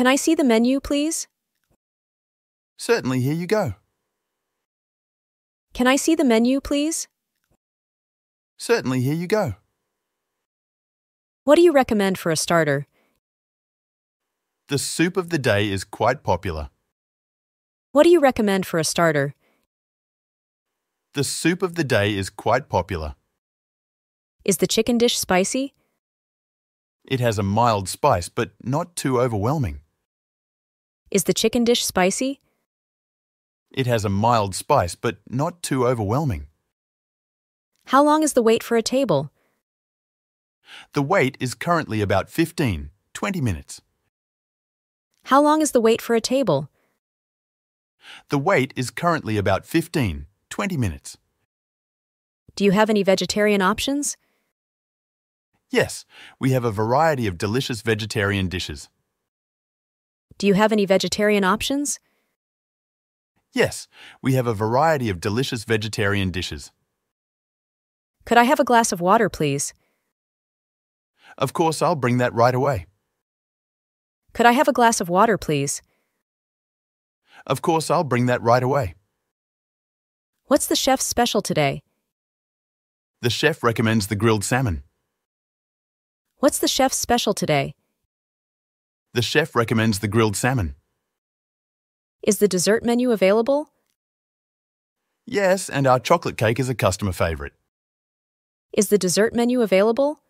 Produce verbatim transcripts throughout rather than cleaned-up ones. Can I see the menu, please? Certainly, here you go. Can I see the menu, please? Certainly, here you go. What do you recommend for a starter? The soup of the day is quite popular. What do you recommend for a starter? The soup of the day is quite popular. Is the chicken dish spicy? It has a mild spice, but not too overwhelming. Is the chicken dish spicy? It has a mild spice, but not too overwhelming. How long is the wait for a table? The wait is currently about fifteen to twenty minutes. How long is the wait for a table? The wait is currently about fifteen to twenty minutes. Do you have any vegetarian options? Yes, we have a variety of delicious vegetarian dishes. Do you have any vegetarian options? Yes, we have a variety of delicious vegetarian dishes. Could I have a glass of water, please? Of course, I'll bring that right away. Could I have a glass of water, please? Of course, I'll bring that right away. What's the chef's special today? The chef recommends the grilled salmon. What's the chef's special today? The chef recommends the grilled salmon. Is the dessert menu available? Yes, and our chocolate cake is a customer favorite. Is the dessert menu available?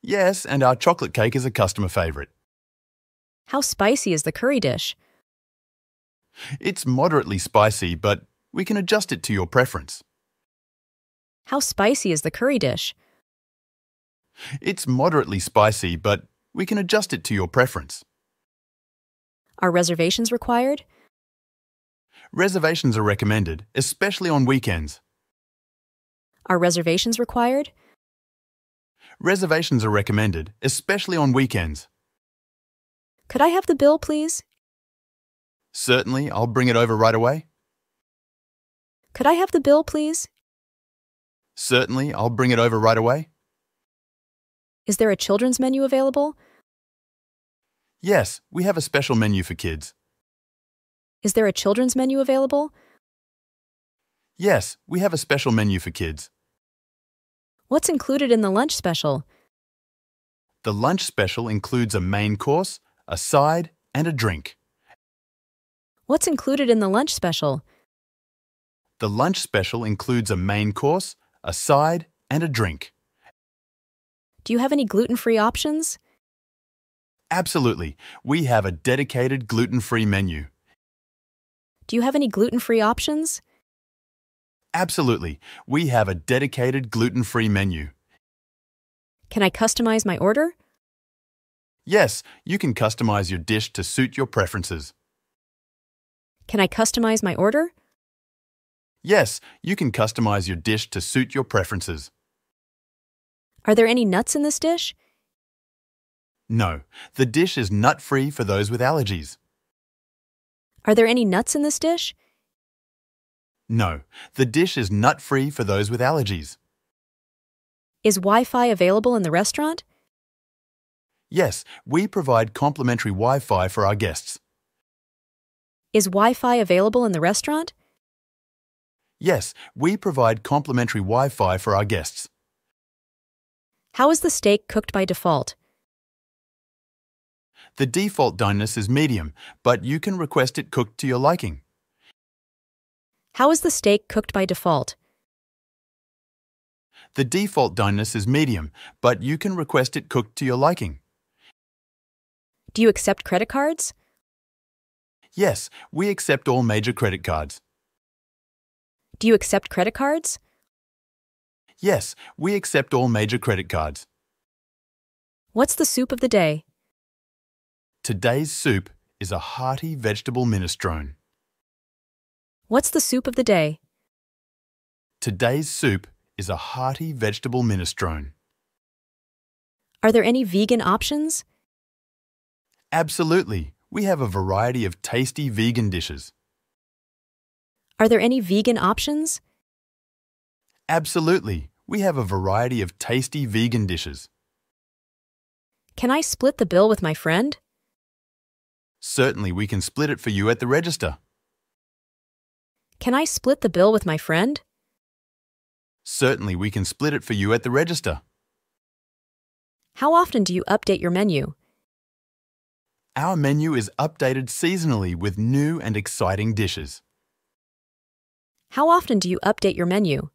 Yes, and our chocolate cake is a customer favorite. How spicy is the curry dish? It's moderately spicy, but we can adjust it to your preference. How spicy is the curry dish? It's moderately spicy, but we can adjust it to your preference. Are reservations required? Reservations are recommended, especially on weekends. Are reservations required? Reservations are recommended, especially on weekends. Could I have the bill, please? Certainly, I'll bring it over right away. Could I have the bill, please? Certainly, I'll bring it over right away. Is there a children's menu available? Yes, we have a special menu for kids. Is there a children's menu available? Yes, we have a special menu for kids. What's included in the lunch special? The lunch special includes a main course, a side, and a drink. What's included in the lunch special? The lunch special includes a main course, a side, and a drink. Do you have any gluten-free options? Absolutely. We have a dedicated gluten-free menu. Do you have any gluten-free options? Absolutely. We have a dedicated gluten-free menu. Can I customize my order? Yes, you can customize your dish to suit your preferences. Can I customize my order? Yes, you can customize your dish to suit your preferences. Are there any nuts in this dish? No, the dish is nut-free for those with allergies. Are there any nuts in this dish? No, the dish is nut-free for those with allergies. Is Wi-Fi available in the restaurant? Yes, we provide complimentary Wi-Fi for our guests. Is Wi-Fi available in the restaurant? Yes, we provide complimentary Wi-Fi for our guests. How is the steak cooked by default? The default doneness is medium, but you can request it cooked to your liking. How is the steak cooked by default? The default doneness is medium, but you can request it cooked to your liking. Do you accept credit cards? Yes, we accept all major credit cards. Do you accept credit cards? Yes, we accept all major credit cards. What's the soup of the day? Today's soup is a hearty vegetable minestrone. What's the soup of the day? Today's soup is a hearty vegetable minestrone. Are there any vegan options? Absolutely. We have a variety of tasty vegan dishes. Are there any vegan options? Absolutely. We have a variety of tasty vegan dishes. Can I split the bill with my friend? Certainly, we can split it for you at the register. Can I split the bill with my friend? Certainly, we can split it for you at the register. How often do you update your menu? Our menu is updated seasonally with new and exciting dishes. How often do you update your menu?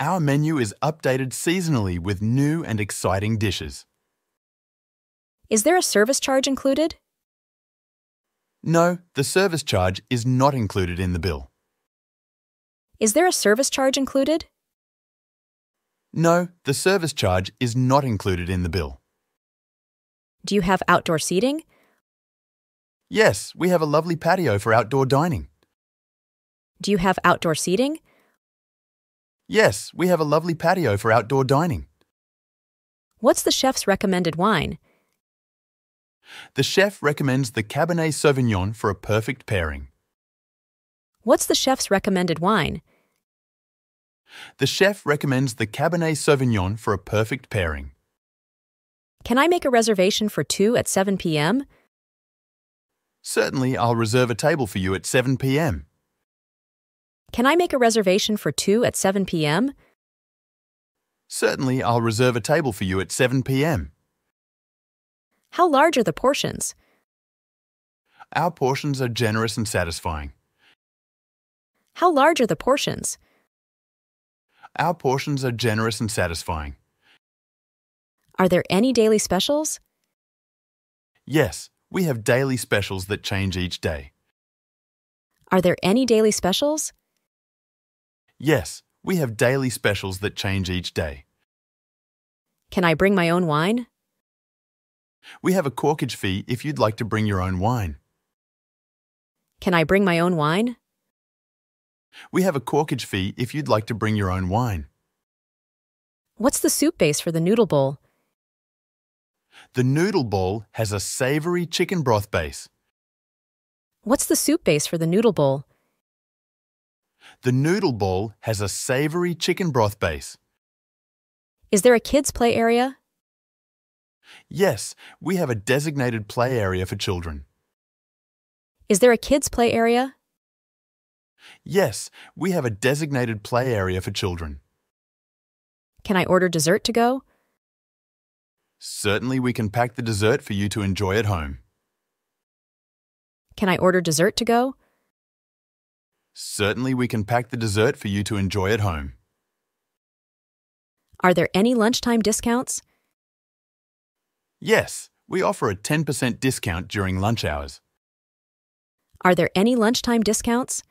Our menu is updated seasonally with new and exciting dishes. Is there a service charge included? No, the service charge is not included in the bill. Is there a service charge included? No, the service charge is not included in the bill. Do you have outdoor seating? Yes, we have a lovely patio for outdoor dining. Do you have outdoor seating? Yes, we have a lovely patio for outdoor dining. What's the chef's recommended wine? The chef recommends the Cabernet Sauvignon for a perfect pairing. What's the chef's recommended wine? The chef recommends the Cabernet Sauvignon for a perfect pairing. Can I make a reservation for two at seven p m? Certainly, I'll reserve a table for you at seven p m Can I make a reservation for two at seven p m? Certainly, I'll reserve a table for you at seven p m How large are the portions? Our portions are generous and satisfying. How large are the portions? Our portions are generous and satisfying. Are there any daily specials? Yes, we have daily specials that change each day. Are there any daily specials? Yes, we have daily specials that change each day. Can I bring my own wine? We have a corkage fee if you'd like to bring your own wine. Can I bring my own wine? We have a corkage fee if you'd like to bring your own wine. What's the soup base for the noodle bowl? The noodle bowl has a savory chicken broth base. What's the soup base for the noodle bowl? The noodle bowl has a savory chicken broth base. Is there a kids' play area? Yes, we have a designated play area for children. Is there a kids' play area? Yes, we have a designated play area for children. Can I order dessert to go? Certainly, we can pack the dessert for you to enjoy at home. Can I order dessert to go? Certainly, we can pack the dessert for you to enjoy at home. Are there any lunchtime discounts? Yes, we offer a ten percent discount during lunch hours. Are there any lunchtime discounts?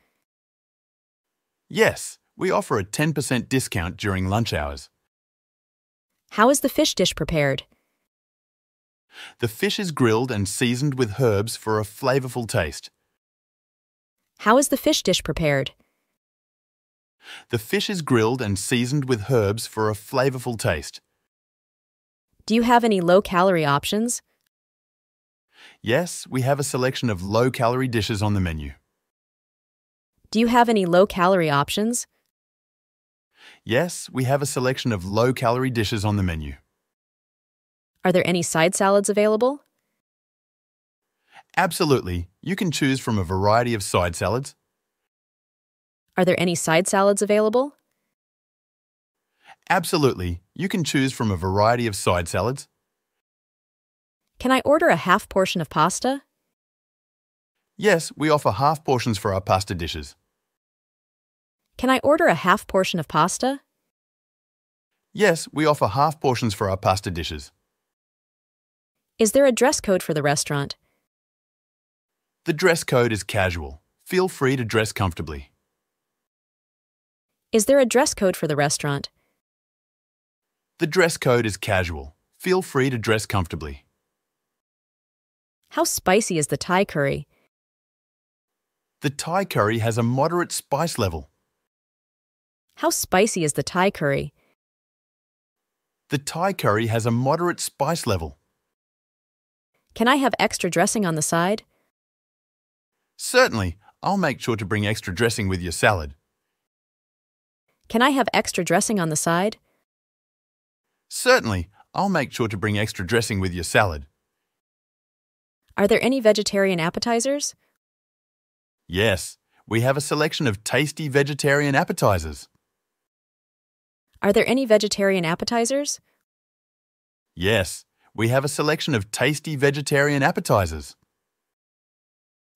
Yes, we offer a ten percent discount during lunch hours. How is the fish dish prepared? The fish is grilled and seasoned with herbs for a flavorful taste. How is the fish dish prepared? The fish is grilled and seasoned with herbs for a flavorful taste. Do you have any low-calorie options? Yes, we have a selection of low-calorie dishes on the menu. Do you have any low-calorie options? Yes, we have a selection of low-calorie dishes on the menu. Are there any side salads available? Absolutely. You can choose from a variety of side salads. Are there any side salads available? Absolutely. You can choose from a variety of side salads. Can I order a half portion of pasta? Yes, we offer half portions for our pasta dishes. Can I order a half portion of pasta? Yes, we offer half portions for our pasta dishes. Is there a dress code for the restaurant? The dress code is casual. Feel free to dress comfortably. Is there a dress code for the restaurant? The dress code is casual. Feel free to dress comfortably. How spicy is the Thai curry? The Thai curry has a moderate spice level. How spicy is the Thai curry? The Thai curry has a moderate spice level. Can I have extra dressing on the side? Certainly. I'll make sure to bring extra dressing with your salad. Can I have extra dressing on the side? Certainly. I'll make sure to bring extra dressing with your salad. Are there any vegetarian appetizers? Yes, we have a selection of tasty vegetarian appetizers. Are there any vegetarian appetizers? Yes, we have a selection of tasty vegetarian appetizers.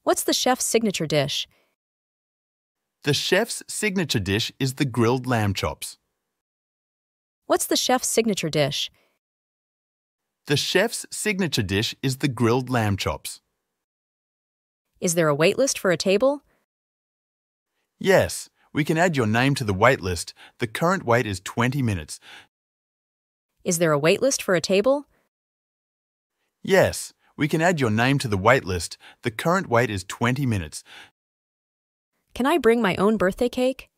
What's the chef's signature dish? The chef's signature dish is the grilled lamb chops. What's the chef's signature dish? The chef's signature dish is the grilled lamb chops. Is there a wait list for a table? Yes, we can add your name to the wait list. The current wait is twenty minutes. Is there a wait list for a table? Yes, we can add your name to the wait list. The current wait is twenty minutes. Can I bring my own birthday cake?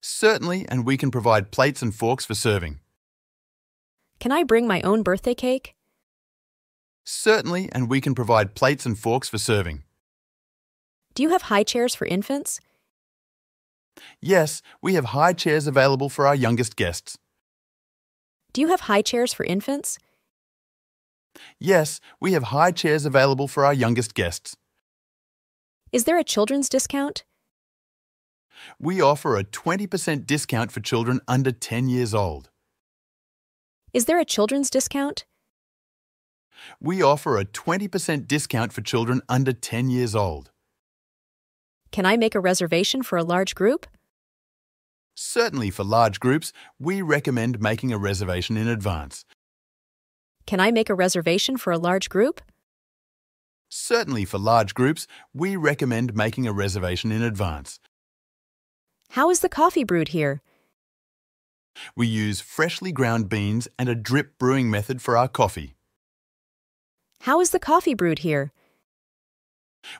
Certainly, and we can provide plates and forks for serving. Can I bring my own birthday cake? Certainly, and we can provide plates and forks for serving. Do you have high chairs for infants? Yes, we have high chairs available for our youngest guests. Do you have high chairs for infants? Yes, we have high chairs available for our youngest guests. Is there a children's discount? We offer a twenty percent discount for children under ten years old. Is there a children's discount? We offer a twenty percent discount for children under ten years old. Can I make a reservation for a large group? Certainly, for large groups, we recommend making a reservation in advance. Can I make a reservation for a large group? Certainly, for large groups, we recommend making a reservation in advance. How is the coffee brewed here? We use freshly ground beans and a drip brewing method for our coffee. How is the coffee brewed here?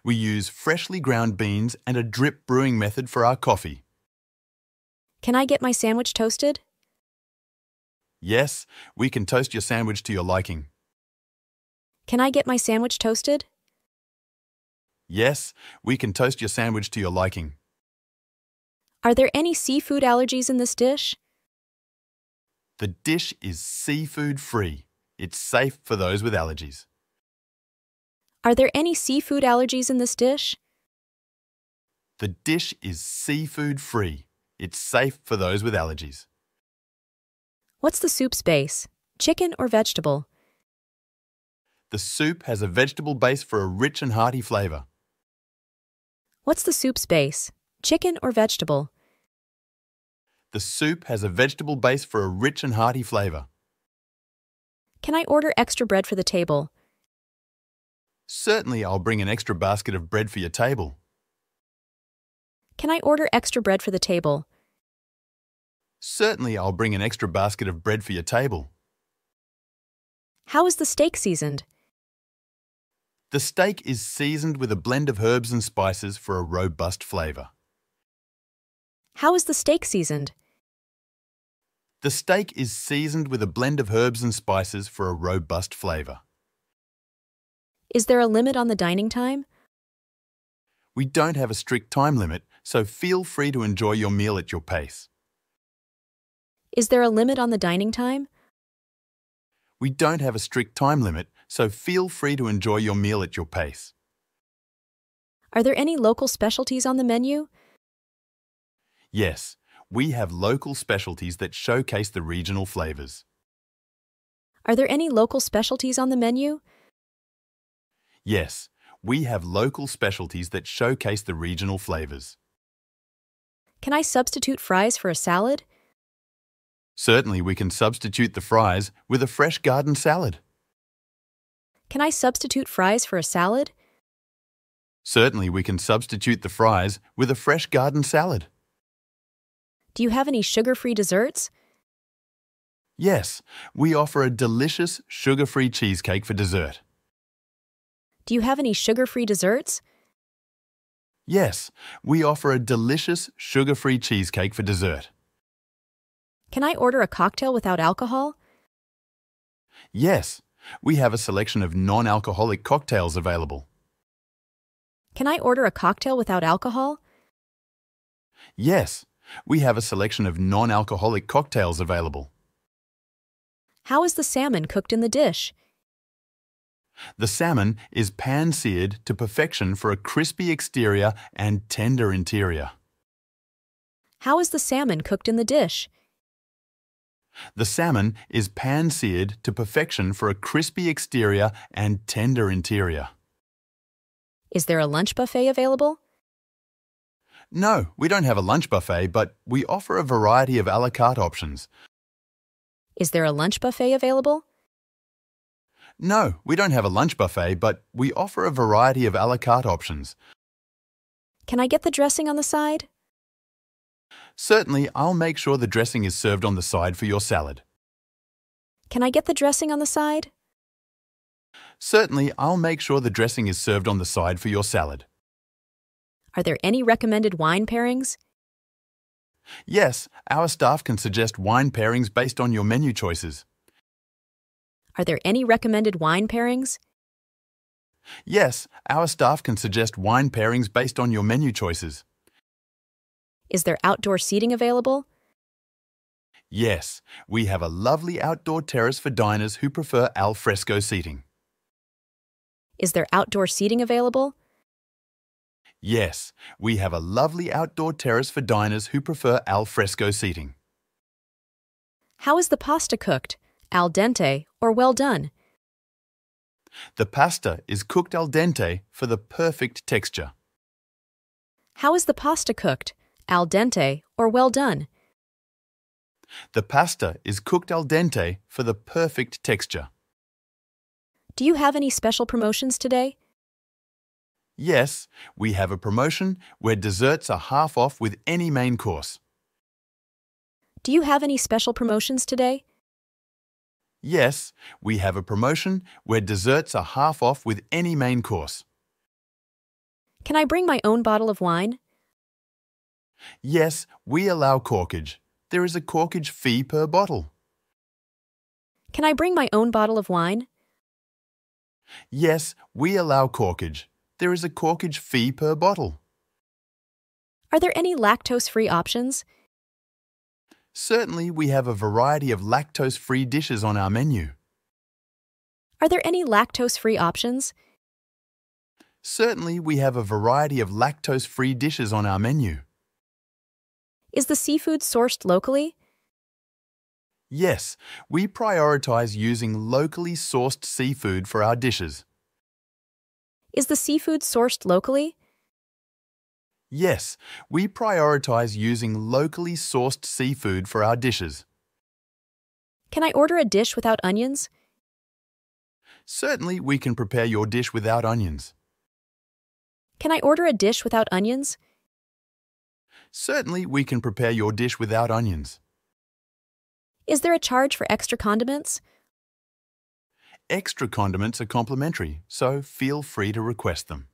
We use freshly ground beans and a drip brewing method for our coffee. Can I get my sandwich toasted? Yes, we can toast your sandwich to your liking. Can I get my sandwich toasted? Yes, we can toast your sandwich to your liking. Are there any seafood allergies in this dish? The dish is seafood-free. It's safe for those with allergies. Are there any seafood allergies in this dish? The dish is seafood-free. It's safe for those with allergies. What's the soup's base? Chicken or vegetable? The soup has a vegetable base for a rich and hearty flavour. What's the soup's base? Chicken or vegetable? The soup has a vegetable base for a rich and hearty flavour. Can I order extra bread for the table? Certainly, I'll bring an extra basket of bread for your table. Can I order extra bread for the table? Certainly, I'll bring an extra basket of bread for your table. How is the steak seasoned? The steak is seasoned with a blend of herbs and spices for a robust flavour. How is the steak seasoned? The steak is seasoned with a blend of herbs and spices for a robust flavour. Is there a limit on the dining time? We don't have a strict time limit, so feel free to enjoy your meal at your pace. Is there a limit on the dining time? We don't have a strict time limit, so feel free to enjoy your meal at your pace. Are there any local specialties on the menu? Yes, we have local specialties that showcase the regional flavours. Are there any local specialties on the menu? Yes, we have local specialties that showcase the regional flavours. Can I substitute fries for a salad? Certainly, we can substitute the fries with a fresh garden salad. Can I substitute fries for a salad? Certainly, we can substitute the fries with a fresh garden salad. Do you have any sugar-free desserts? Yes, we offer a delicious sugar-free cheesecake for dessert. Do you have any sugar-free desserts? Yes, we offer a delicious sugar-free cheesecake for dessert. Can I order a cocktail without alcohol? Yes. We have a selection of non-alcoholic cocktails available. Can I order a cocktail without alcohol? Yes, we have a selection of non-alcoholic cocktails available. How is the salmon cooked in the dish? The salmon is pan-seared to perfection for a crispy exterior and tender interior. How is the salmon cooked in the dish? The salmon is pan-seared to perfection for a crispy exterior and tender interior. Is there a lunch buffet available? No, we don't have a lunch buffet, but we offer a variety of à la carte options. Is there a lunch buffet available? No, we don't have a lunch buffet, but we offer a variety of à la carte options. Can I get the dressing on the side? Certainly, I'll make sure the dressing is served on the side for your salad. Can I get the dressing on the side? Certainly, I'll make sure the dressing is served on the side for your salad. Are there any recommended wine pairings? Yes, our staff can suggest wine pairings based on your menu choices. Are there any recommended wine pairings? Yes, our staff can suggest wine pairings based on your menu choices. Is there outdoor seating available? Yes, we have a lovely outdoor terrace for diners who prefer al fresco seating. Is there outdoor seating available? Yes, we have a lovely outdoor terrace for diners who prefer al fresco seating. How is the pasta cooked? Al dente or well done? The pasta is cooked al dente for the perfect texture. How is the pasta cooked? Al dente or well done? The pasta is cooked al dente for the perfect texture. Do you have any special promotions today? Yes, we have a promotion where desserts are half off with any main course. Do you have any special promotions today? Yes, we have a promotion where desserts are half off with any main course. Can I bring my own bottle of wine? Yes, we allow corkage. There is a corkage fee per bottle. Can I bring my own bottle of wine? Yes, we allow corkage. There is a corkage fee per bottle. Are there any lactose-free options? Certainly, we have a variety of lactose-free dishes on our menu. Are there any lactose-free options? Certainly, we have a variety of lactose-free dishes on our menu. Is the seafood sourced locally? Yes, we prioritize using locally sourced seafood for our dishes. Is the seafood sourced locally? Yes, we prioritize using locally sourced seafood for our dishes. Can I order a dish without onions? Certainly, we can prepare your dish without onions. Can I order a dish without onions? Certainly, we can prepare your dish without onions. Is there a charge for extra condiments? Extra condiments are complimentary, so feel free to request them.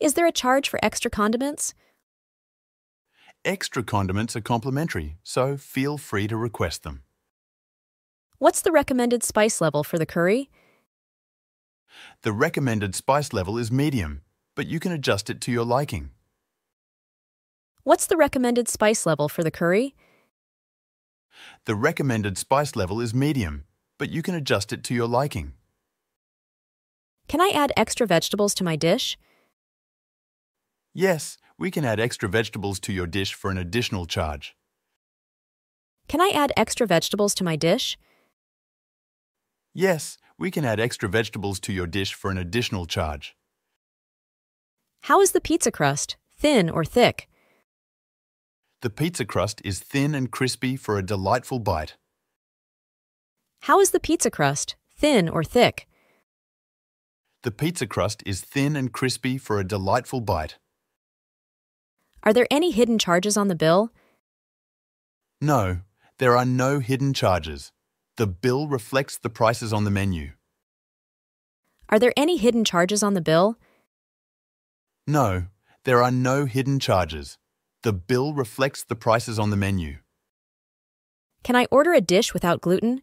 Is there a charge for extra condiments? Extra condiments are complimentary, so feel free to request them. What's the recommended spice level for the curry? The recommended spice level is medium, but you can adjust it to your liking. What's the recommended spice level for the curry? The recommended spice level is medium, but you can adjust it to your liking. Can I add extra vegetables to my dish? Yes, we can add extra vegetables to your dish for an additional charge. Can I add extra vegetables to my dish? Yes, we can add extra vegetables to your dish for an additional charge. How is the pizza crust? Thin or thick? The pizza crust is thin and crispy for a delightful bite. How is the pizza crust? Thin or thick? The pizza crust is thin and crispy for a delightful bite. Are there any hidden charges on the bill? No, there are no hidden charges. The bill reflects the prices on the menu. Are there any hidden charges on the bill? No, there are no hidden charges. The bill reflects the prices on the menu. Can I order a dish without gluten?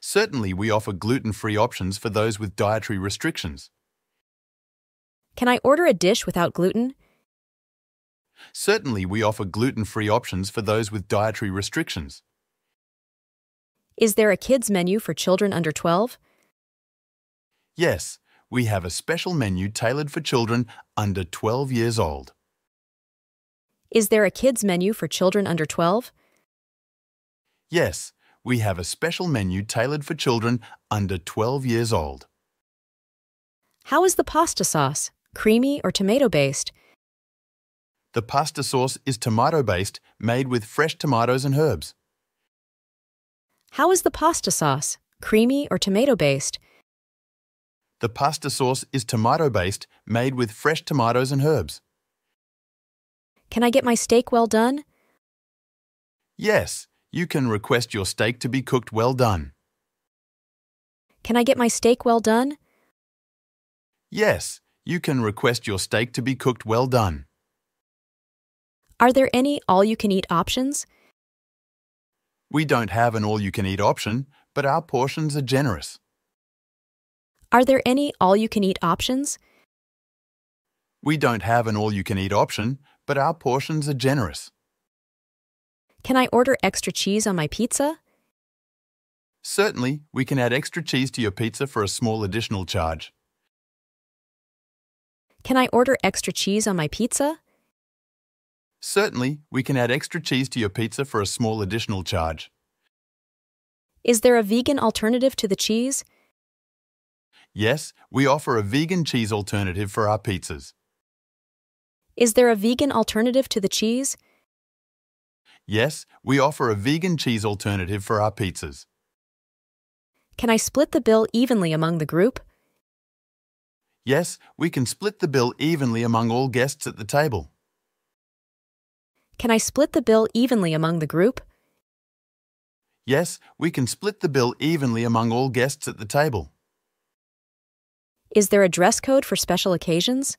Certainly, we offer gluten-free options for those with dietary restrictions. Can I order a dish without gluten? Certainly, we offer gluten-free options for those with dietary restrictions. Is there a kids' menu for children under twelve? Yes, we have a special menu tailored for children under twelve years old. Is there a kids menu for children under twelve? Yes, we have a special menu tailored for children under twelve years old. How is the pasta sauce? Creamy or tomato-based? The pasta sauce is tomato-based, made with fresh tomatoes and herbs. How is the pasta sauce? Creamy or tomato-based? The pasta sauce is tomato-based, made with fresh tomatoes and herbs. Can I get my steak well done? Yes, you can request your steak to be cooked well done. Can I get my steak well done? Yes, you can request your steak to be cooked well done. Are there any all-you-can-eat options? We don't have an all-you-can-eat option, but our portions are generous. Are there any all-you-can-eat options? We don't have an all-you-can-eat option, but our portions are generous. Can I order extra cheese on my pizza? Certainly, we can add extra cheese to your pizza for a small additional charge. Can I order extra cheese on my pizza? Certainly, we can add extra cheese to your pizza for a small additional charge. Is there a vegan alternative to the cheese? Yes, we offer a vegan cheese alternative for our pizzas. Is there a vegan alternative to the cheese? Yes, we offer a vegan cheese alternative for our pizzas. Can I split the bill evenly among the group? Yes, we can split the bill evenly among all guests at the table. Can I split the bill evenly among the group? Yes, we can split the bill evenly among all guests at the table. Is there a dress code for special occasions?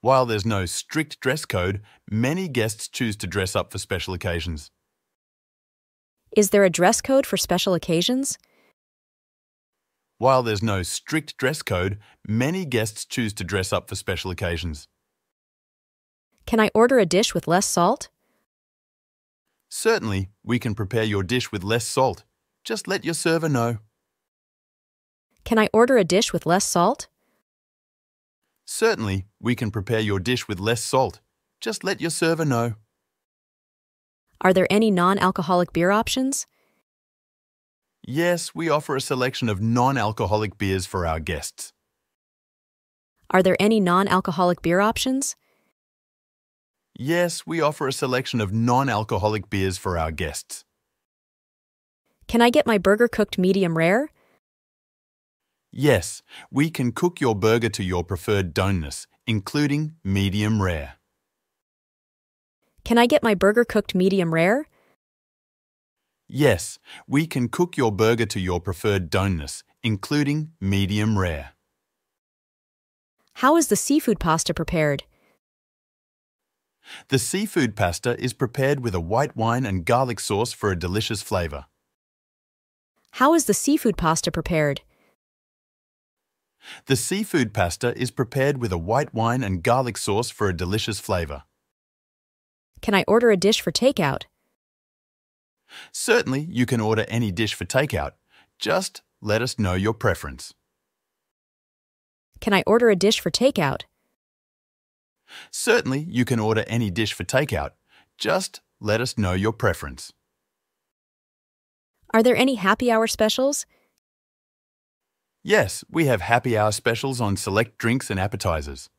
While there's no strict dress code, many guests choose to dress up for special occasions. Is there a dress code for special occasions? While there's no strict dress code, many guests choose to dress up for special occasions. Can I order a dish with less salt? Certainly, we can prepare your dish with less salt. Just let your server know. Can I order a dish with less salt? Certainly, we can prepare your dish with less salt. Just let your server know. Are there any non-alcoholic beer options? Yes, we offer a selection of non-alcoholic beers for our guests. Are there any non-alcoholic beer options? Yes, we offer a selection of non-alcoholic beers for our guests. Can I get my burger cooked medium rare? Yes, we can cook your burger to your preferred doneness, including medium rare. Can I get my burger cooked medium rare? Yes, we can cook your burger to your preferred doneness, including medium rare. How is the seafood pasta prepared? The seafood pasta is prepared with a white wine and garlic sauce for a delicious flavor. How is the seafood pasta prepared? The seafood pasta is prepared with a white wine and garlic sauce for a delicious flavor. Can I order a dish for takeout? Certainly, you can order any dish for takeout. Just let us know your preference. Can I order a dish for takeout? Certainly, you can order any dish for takeout. Just let us know your preference. Are there any happy hour specials? Yes, we have happy hour specials on select drinks and appetizers.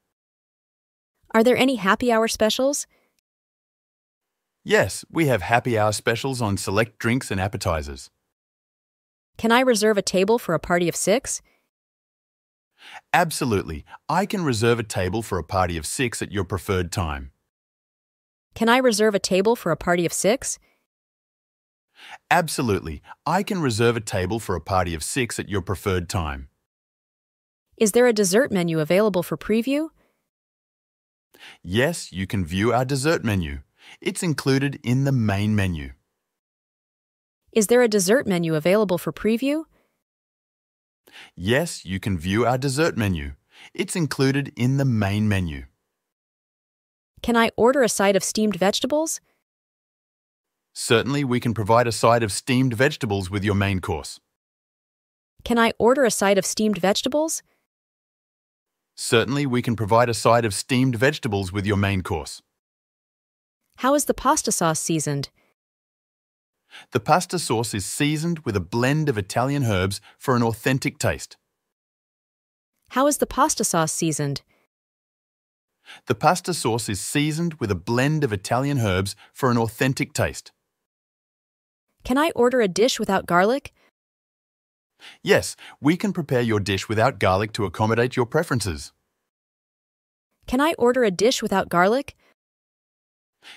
Are there any happy hour specials? Yes, we have happy hour specials on select drinks and appetizers. Can I reserve a table for a party of six? Absolutely. I can reserve a table for a party of six at your preferred time. Can I reserve a table for a party of six? Absolutely. I can reserve a table for a party of six at your preferred time. Is there a dessert menu available for preview? Yes, you can view our dessert menu. It's included in the main menu. Is there a dessert menu available for preview? Yes, you can view our dessert menu. It's included in the main menu. Can I order a side of steamed vegetables? Certainly, we can provide a side of steamed vegetables with your main course. Can I order a side of steamed vegetables? Certainly, we can provide a side of steamed vegetables with your main course. How is the pasta sauce seasoned? The pasta sauce is seasoned with a blend of Italian herbs for an authentic taste. How is the pasta sauce seasoned? The pasta sauce is seasoned with a blend of Italian herbs for an authentic taste. Can I order a dish without garlic? Yes, we can prepare your dish without garlic to accommodate your preferences. Can I order a dish without garlic?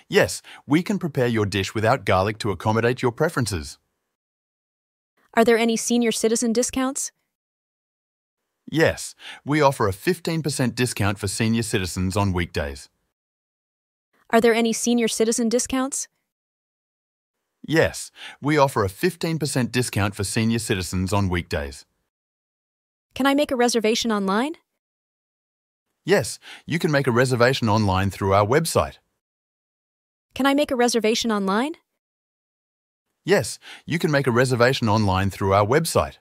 Yes, we can prepare your dish without garlic to accommodate your preferences. Are there any senior citizen discounts? Yes, we offer a fifteen percent discount for senior citizens on weekdays. Are there any senior citizen discounts? Yes, we offer a fifteen percent discount for senior citizens on weekdays. Can I make a reservation online? Yes, you can make a reservation online through our website. Can I make a reservation online? Yes, you can make a reservation online through our website.